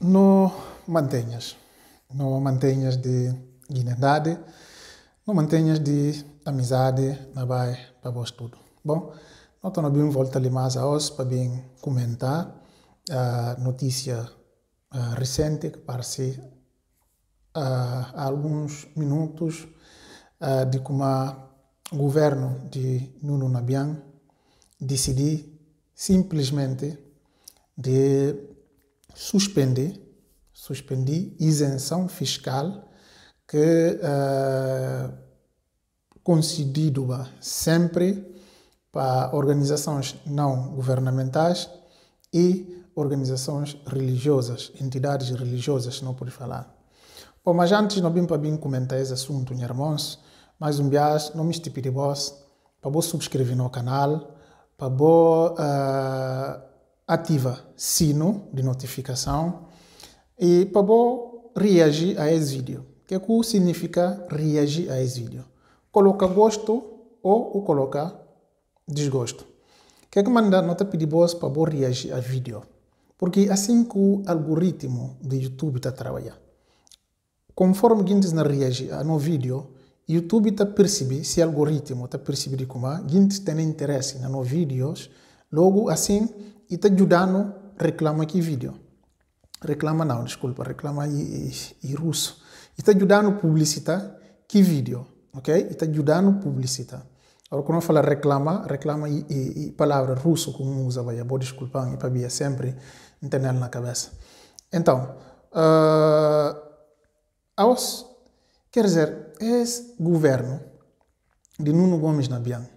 não mantenhas de guinandade, não mantenhas de amizade, na vai para vós tudo. Bom, nós estamos bem volta ali mais a hoje para bem comentar a notícia recente que parece há alguns minutos de como o governo de Nuno Nabiang decidiu simplesmente de suspender isenção fiscal que concedida sempre para organizações não governamentais e organizações religiosas, entidades religiosas, não pode falar. Bom, mas antes não vim para bem comentar esse assunto, meus irmãos, mais viagem, não me estipe de vós, para vos subscrever no canal, para vos ativa sino de notificação e para vos reagir a esse vídeo. O que é que significa reagir a esse vídeo? Coloca gosto ou coloca desgosto. O que é que manda nota pedir vos para vos reagir a vídeo? Porque assim que o algoritmo do YouTube está trabalhando, conforme guindes na reagir a no vídeo, YouTube está percebendo, se algoritmo está percebendo como a guindes tem interesse na no vídeos, logo assim está ajudando reclama aqui vídeo, reclama não, desculpa, reclama em russo, está ajudando publicitar que vídeo, ok? Está ajudando publicitar. Agora quando eu falo reclama e palavra russo como usa, vai, vou desculpar, e para mim é sempre entender na cabeça. Então quer dizer, esse governo de Nuno Gomes Nabiang,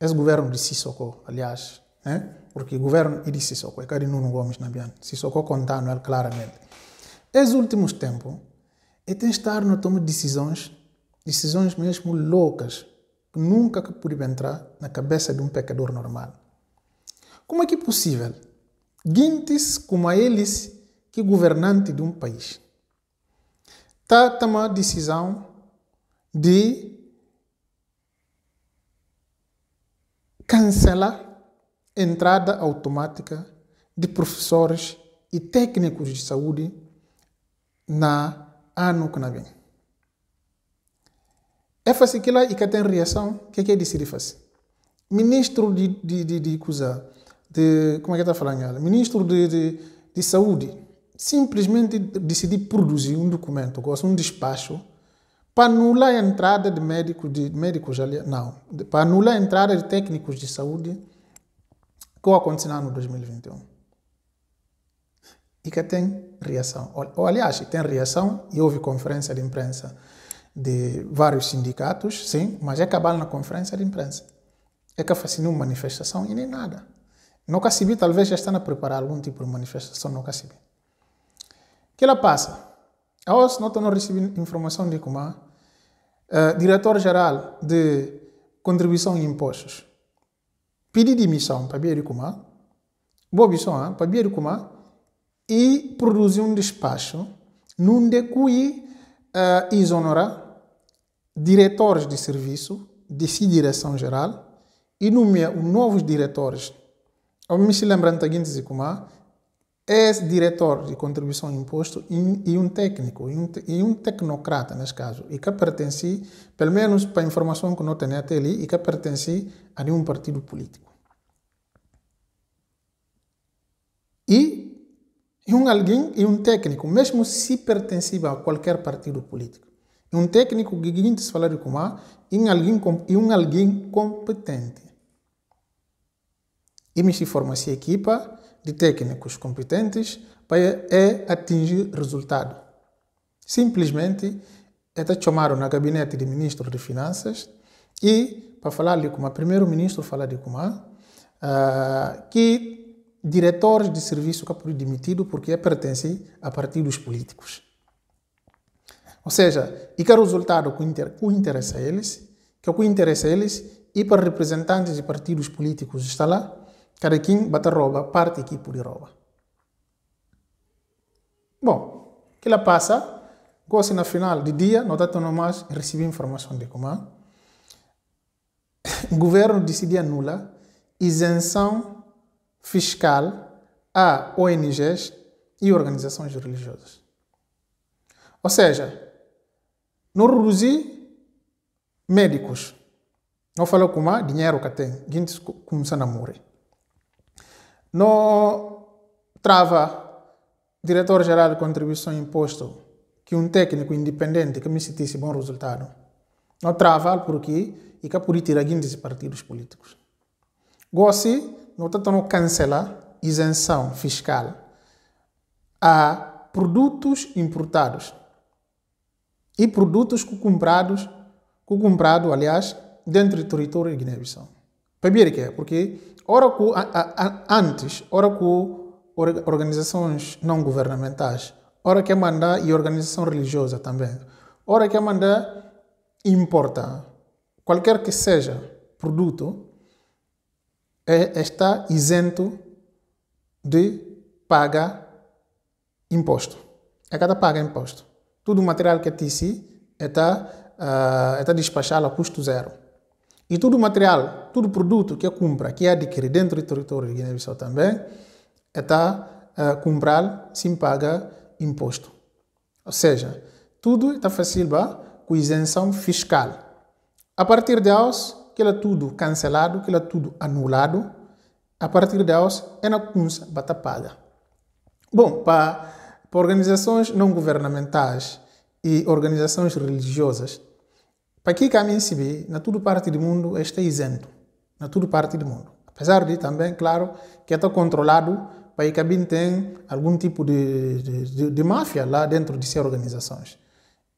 esse governo de Sissoco, aliás, né? Porque o governo é de Sissoco, é de Nuno Gomes Nabiang, Sissoco contando ele claramente. Esses últimos tempos, ele tem estado na toma de decisões mesmo loucas, que nunca podem entrar na cabeça de um pecador normal. Como é que é possível? Guintes como eles, que é governante de um país, está a tomar a decisão de cancelar a entrada automática de professores e técnicos de saúde na ano que não vem. É fácil que lá e que tem reação, o que é decidir fazer? Ministro como é que está falando? Ministro de saúde simplesmente decidi produzir um documento, um despacho, para anular a entrada de para anular a entrada de técnicos de saúde que aconteceu no 2021. E que tem reação. Ou, aliás, tem reação e houve conferência de imprensa de vários sindicatos, sim, mas é acabaram na conferência de imprensa. É que fascinou manifestação e nem nada. No Cacibi, talvez já estão a preparar algum tipo de manifestação no Cacibi. Que ela passa? Hoje nós não recebemos informação de como diretor-geral de contribuição e impostos pediu demissão para Bia de Kumá, boa visão para Bia de Kumá e produziu um despacho onde cui exonera diretores de serviço dessa direção-geral e nomeia os novos diretores. Eu me lembro de como esse diretor de contribuição e imposto e um técnico, e um tecnocrata, nesse caso, e que pertence, pelo menos para a informação que não tenho até ali, e que pertence a nenhum partido político. E um alguém, e um técnico, mesmo se pertence a qualquer partido político, e um técnico que ninguém se fala de como há, e um alguém competente. E me se forma essa equipa de técnicos competentes para atingir resultado. Simplesmente, até chamaram na gabinete de ministro de finanças e para falar de como primeiro-ministro fala de como que diretores de serviço que foram demitidos porque pertencem a partidos políticos. Ou seja, e que é o resultado que interessa a eles, e para representantes de partidos políticos está lá, cada quem bata rouba, parte aqui por rouba. Bom, que lá passa, gosto na final de dia, nós estamos mais recebendo informação de como o governo decidiu anular isenção fiscal a ONGs e organizações religiosas. Ou seja, não reduzi médicos. Não falou como há dinheiro que tem. Gente começando a morrer. Não trava diretor-geral de contribuição e imposto que um técnico independente que me citisse bom resultado. Não trava porque e que por tirar gente partidos políticos. Gosto não tentando cancelar isenção fiscal a produtos importados e produtos comprados, aliás, dentro do território de Guiné-Bissau. Para ver que é, porque antes, organizações não governamentais, ora que mandar e organização religiosa também, ora que mandar importa qualquer que seja produto, está isento de pagar imposto. É cada paga imposto. Todo o material que tem aqui está despachado a custo zero. E todo o material, todo o produto que compra, que adquire dentro do território de Guiné-Bissau também, está comprado sem pagar imposto. Ou seja, tudo está fácil com isenção fiscal. A partir de hoje, que é tudo cancelado, que é tudo anulado, a partir de hoje, é na cunha bata paga. Bom, para organizações não governamentais e organizações religiosas, para que caminho se vê, na toda parte do mundo está isento. Na toda parte do mundo. Apesar de também, claro, que está controlado, para que também tem algum tipo de máfia lá dentro de suas organizações.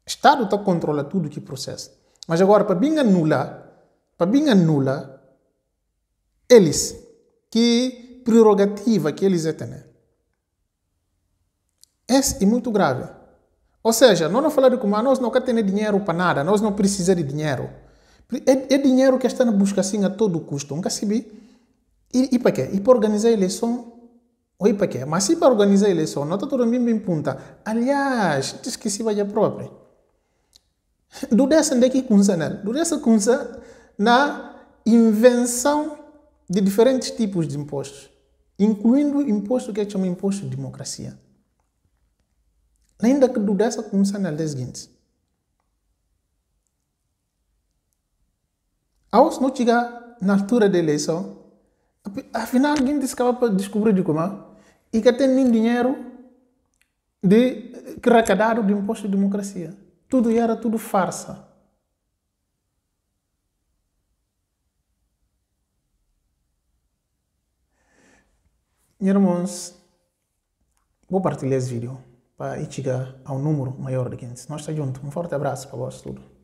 O Estado está controlando tudo que processa. Mas agora, para bem anular, eles, que prerrogativa que eles têm. Esse é muito grave. Ou seja, nós não falamos de como nós não temos dinheiro para nada, nós não precisamos de dinheiro. É dinheiro que está na busca assim a todo custo. Nunca se vê. E para quê? E para organizar a eleição? Ou para quê? Mas se para organizar a eleição, nós estamos bem punta. Aliás, esqueci a própria. Dudece onde é que começa, né? Dudece começa na invenção de diferentes tipos de impostos, incluindo o imposto que é chamado imposto de democracia. Ainda que dudece começa na lei seguinte. Ao não chegar na altura da eleição, afinal, alguém acaba para descobrir de como e que tem dinheiro de arrecadado do imposto de democracia. Tudo era tudo farsa. Meus irmãos, vou partilhar esse vídeo para chegar a um número maior de gente. Nós estamos juntos. Um forte abraço para vós tudo.